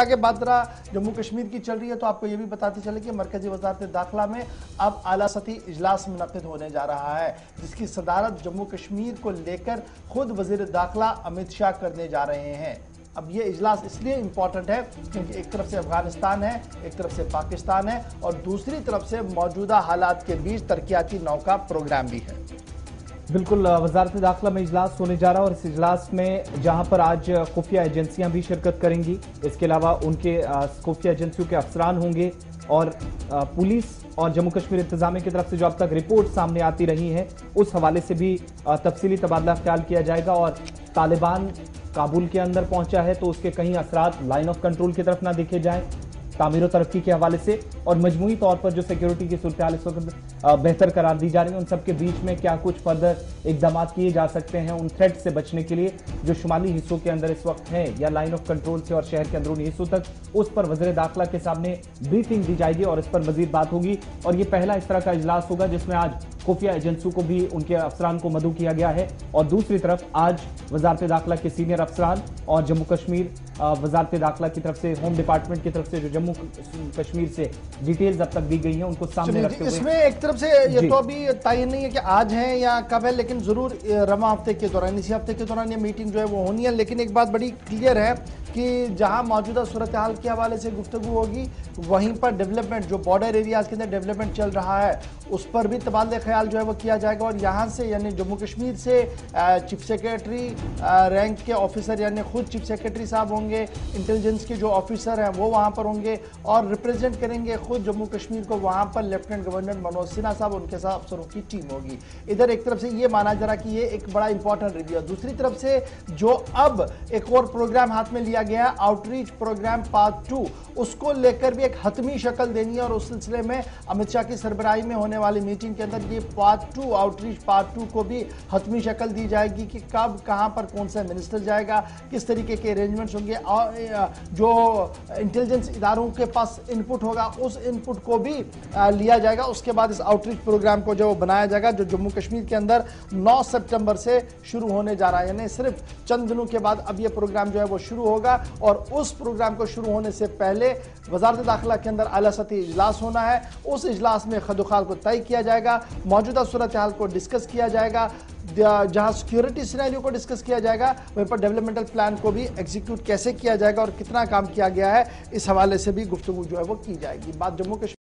आगे बात करा जम्मू कश्मीर की चल रही है तो आपको यह भी बताते चले कि मरकजी वजारत दाखिला में अब आला सतही इजलास मुनक़िद होने जा रहा है जिसकी सदारत जम्मू कश्मीर को लेकर खुद वजीर दाखिला अमित शाह करने जा रहे हैं। अब ये इजलास इसलिए इम्पॉर्टेंट है क्योंकि एक तरफ से अफगानिस्तान है, एक तरफ से पाकिस्तान है और दूसरी तरफ से मौजूदा हालात के बीच तरक्याती नौ का प्रोग्राम भी है। बिल्कुल, वजारत दाखिला में इजलास होने जा रहा है और इस इजलास में जहां पर आज खुफिया एजेंसियां भी शिरकत करेंगी, इसके अलावा उनके खुफिया एजेंसियों के अफसरान होंगे और पुलिस और जम्मू कश्मीर इंतजामिया की तरफ से जो अब तक रिपोर्ट सामने आती रही है उस हवाले से भी तफसीली तबादला ख्याल किया जाएगा। और तालिबान काबुल के अंदर पहुंचा है तो उसके कहीं असरात लाइन ऑफ कंट्रोल की तरफ ना देखे जाएं, तामीर और तरक्की के हवाले से और मजमूई तौर पर जो सिक्योरिटी की सूरत हाल इस वक्त बेहतर करार दी जा रही है उन सब के बीच में क्या कुछ फर्दर इकदाम किए जा सकते हैं उन थ्रेट से बचने के लिए जो शुमाली हिस्सों के अंदर इस वक्त हैं या लाइन ऑफ कंट्रोल से और शहर के अंदरूनी हिस्सों तक, उस पर वज़ीर दाखिला के सामने ब्रीफिंग दी जाएगी और इस पर मजीद बात होगी। और ये पहला इस तरह का इजलास होगा जिसमें आज खुफिया एजेंसियों को भी उनके अफसरान को मदऊ किया गया है और दूसरी तरफ आज वजारत दाखिला के सीनियर अफसरान और जम्मू कश्मीर वजारत दाखिला की तरफ से होम डिपार्टमेंट की तरफ से जो जम्मू कश्मीर से डिटेल्स अब तक दी गई हैं उनको सामने रखते हुए इसमें एक तरफ से ये तो अभी तयन नहीं है कि आज है या कब है, लेकिन जरूर रमा हफ्ते के दौरान इसी हफ्ते के दौरान ये मीटिंग जो है वो होनी है। लेकिन एक बात बड़ी क्लियर है कि जहां मौजूदा सूरत हाल के हवाले से गुफ्तगू होगी वहीं पर डेवलपमेंट जो बॉर्डर एरियाज के अंदर डेवलपमेंट चल रहा है उस पर भी तबादले ख्याल जो है वो किया जाएगा और यहां से यानी जम्मू कश्मीर से चीफ सेक्रेटरी रैंक के ऑफिसर यानी खुद चीफ सेक्रेटरी साहब होंगे, इंटेलिजेंस के जो ऑफिसर हैं वो वहां पर होंगे और रिप्रेजेंट करेंगे खुद जम्मू कश्मीर को वहां पर लेफ्टिनेंट गवर्नर मनोज सिन्हा साहब उनके साथ अफसरों की टीम होगी। इधर एक तरफ से ये माना जा रहा कि ये एक बड़ा इंपॉर्टेंट रिव्यू है, दूसरी तरफ से जो अब एक और प्रोग्राम हाथ में लिया गया आउटरीच प्रोग्राम पार्ट 2 उसको लेकर भी एक हतमी शक्ल देनी है और उस सिलसिले में अमित शाह की सरबराही में होने वाली मीटिंग के अंदर ये पार्ट 2 आउटरीच पार्ट 2 को भी हतमी शक्ल दी जाएगी कि कब कहां पर कौन सा मिनिस्टर जाएगा, किस तरीके के अरेंजमेंट्स होंगे और जो इंटेलिजेंस इदारों के पास इनपुट होगा उस इनपुट को भी लिया जाएगा। उसके बाद इस आउटरीच प्रोग्राम को जो बनाया जाएगा जो जम्मू कश्मीर के अंदर 9 सितंबर से शुरू होने जा रहा है यानी सिर्फ चंद दिनों के बाद अब यह प्रोग्राम जो है वो शुरू होगा और उस प्रोग्राम को शुरू होने से पहले वजारत दाखिला के अंदर आला सतही इजलास होना है। उस इजलास में खदोखाल को तय किया जाएगा, मौजूदा सूरत हाल को डिस्कस किया जाएगा, जहां सिक्योरिटी सिनेरियो को डिस्कस किया जाएगा वहीं पर डेवलपमेंटल प्लान को भी एग्जीक्यूट कैसे किया जाएगा और कितना काम किया गया है इस हवाले से भी गुफ्तगू जो है वो की जाएगी। बात जम्मू कश्मीर